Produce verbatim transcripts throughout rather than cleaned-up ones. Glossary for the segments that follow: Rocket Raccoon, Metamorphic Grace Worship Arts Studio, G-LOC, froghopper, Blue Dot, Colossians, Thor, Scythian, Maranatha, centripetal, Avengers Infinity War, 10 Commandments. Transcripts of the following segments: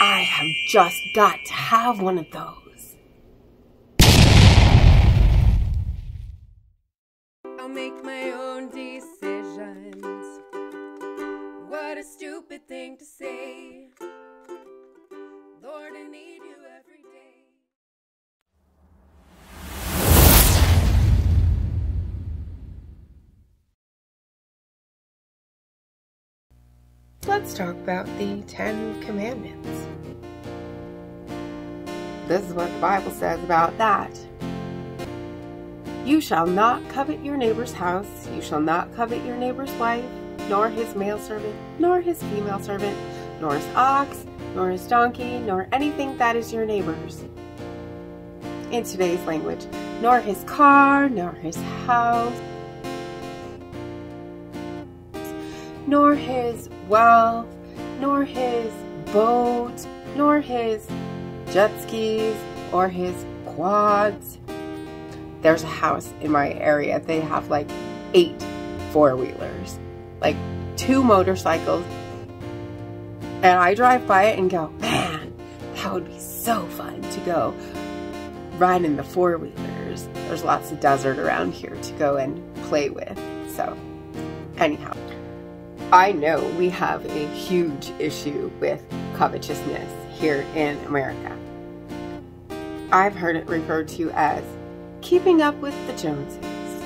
I have just got to have one of those. I'll make my own decisions. What a stupid thing to say. Lord, I need you every day. Let's talk about the Ten Commandments. This is what the Bible says about that. You shall not covet your neighbor's house. You shall not covet your neighbor's wife, nor his male servant, nor his female servant, nor his ox, nor his donkey, nor anything that is your neighbor's. In today's language, nor his car, nor his house, nor his wealth, nor his boat, nor his jet skis, or his quads. There's a house in my area. They have like eight four-wheelers, like two motorcycles. And I drive by it and go, man, that would be so fun to go ride in the four-wheelers. There's lots of desert around here to go and play with. So anyhow, I know we have a huge issue with covetousness here in America. I've heard it referred to as keeping up with the Joneses.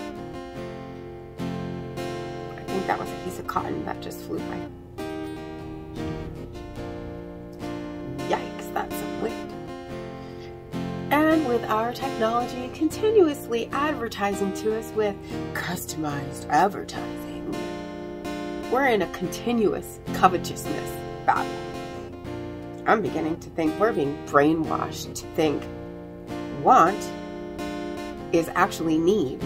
I think that was a piece of cotton that just flew by. Yikes, that's some wind. And with our technology continuously advertising to us with customized advertising, we're in a continuous covetousness battle. I'm beginning to think we're being brainwashed to think want is actually need.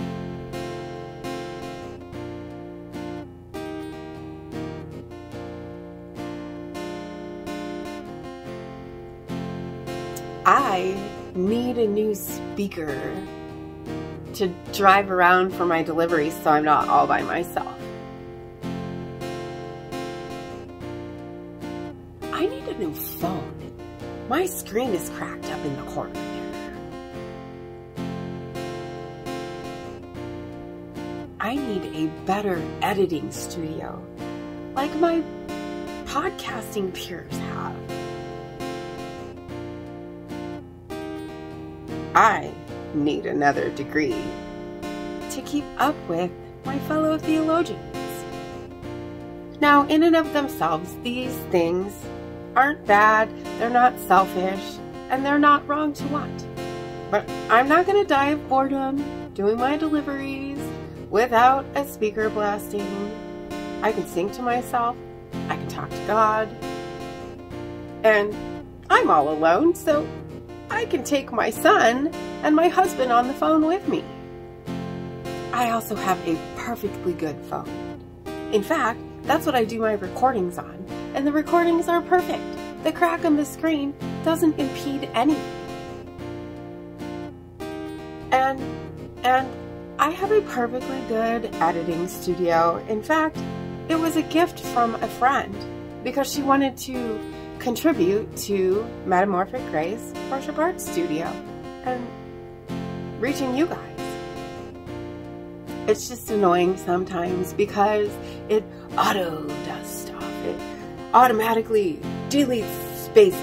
I need a new speaker to drive around for my deliveries so I'm not all by myself. I need a new phone. My screen is cracked up in the corner there. I need a better editing studio, like my podcasting peers have. I need another degree to keep up with my fellow theologians. Now, in and of themselves, these things aren't bad, they're not selfish, and they're not wrong to want. But I'm not going to die of boredom doing my deliveries without a speaker blasting. I can sing to myself, I can talk to God, and I'm all alone, so I can take my son and my husband on the phone with me. I also have a perfectly good phone. In fact, that's what I do my recordings on, and the recordings are perfect. The crack on the screen doesn't impede anything. And, and I have a perfectly good editing studio. In fact, it was a gift from a friend because she wanted to contribute to Metamorphic Grace Worship Arts Studio and reaching you guys. It's just annoying sometimes because it auto does stuff. It automatically deletes spaces,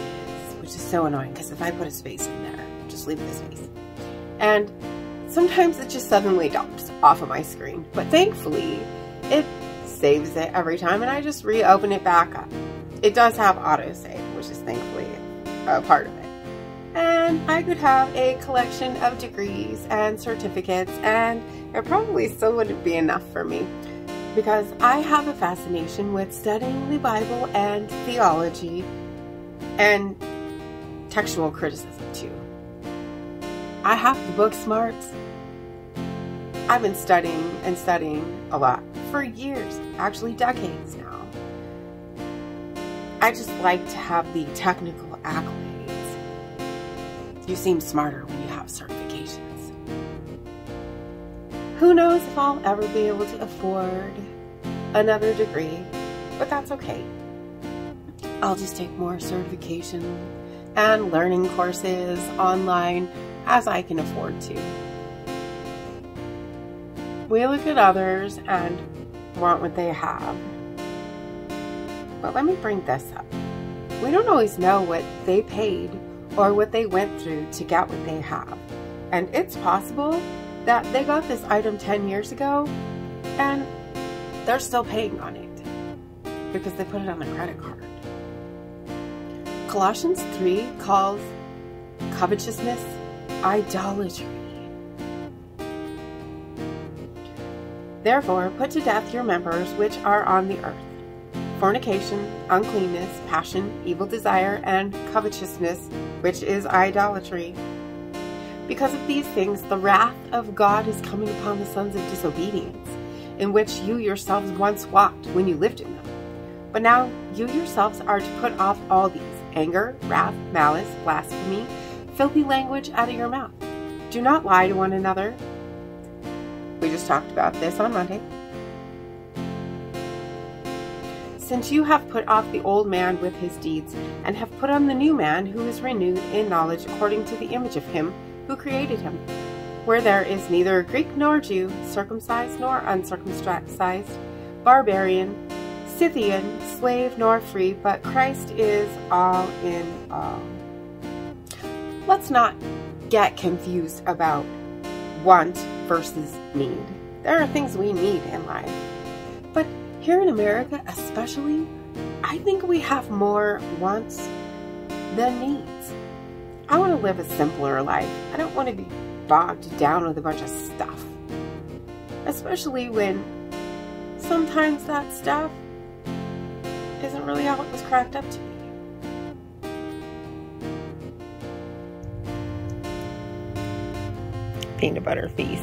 which is so annoying because if I put a space in there, just leave the space. And sometimes it just suddenly dumps off of my screen. But thankfully, it saves it every time and I just reopen it back up. It does have autosave, which is thankfully a part of it. And I could have a collection of degrees and certificates, and it probably still wouldn't be enough for me because I have a fascination with studying the Bible and theology and textual criticism too. I have the book smarts. I've been studying and studying a lot for years, actually decades now. I just like to have the technical accolades. You seem smarter when you have certifications. Who knows if I'll ever be able to afford another degree, but that's okay. I'll just take more certification and learning courses online as I can afford to. We look at others and want what they have. But let me bring this up. We don't always know what they paid or what they went through to get what they have. And it's possible that they got this item ten years ago and they're still paying on it because they put it on their credit card. Colossians three calls covetousness idolatry. Therefore, put to death your members which are on the earth, fornication, uncleanness, passion, evil desire, and covetousness, which is idolatry. Because of these things, the wrath of God is coming upon the sons of disobedience, in which you yourselves once walked when you lived in them. But now you yourselves are to put off all these: anger, wrath, malice, blasphemy, filthy language out of your mouth. Do not lie to one another. We just talked about this on Monday. Since you have put off the old man with his deeds, and have put on the new man, who is renewed in knowledge according to the image of him who created him, where there is neither Greek nor Jew, circumcised nor uncircumcised, barbarian, Scythian, slave nor free, but Christ is all in all. Let's not get confused about want versus need. There are things we need in life. But here in America especially, I think we have more wants than needs. I want to live a simpler life. I don't want to be bogged down with a bunch of stuff. Especially when sometimes that stuff isn't really how it was cracked up to be. Peanut butter feast.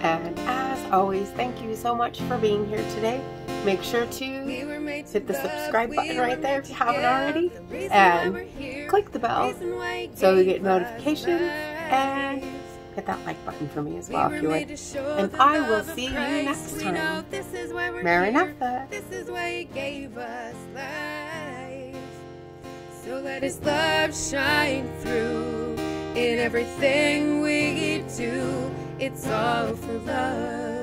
And as always, thank you so much for being here today. Make sure to hit the subscribe button right there if you haven't already, and click the bell so you get notifications, and hit that like button for me as well if you would. And I will see you next time. Maranatha. This is why He gave us life. So let His love shine through in everything we do. It's all for love.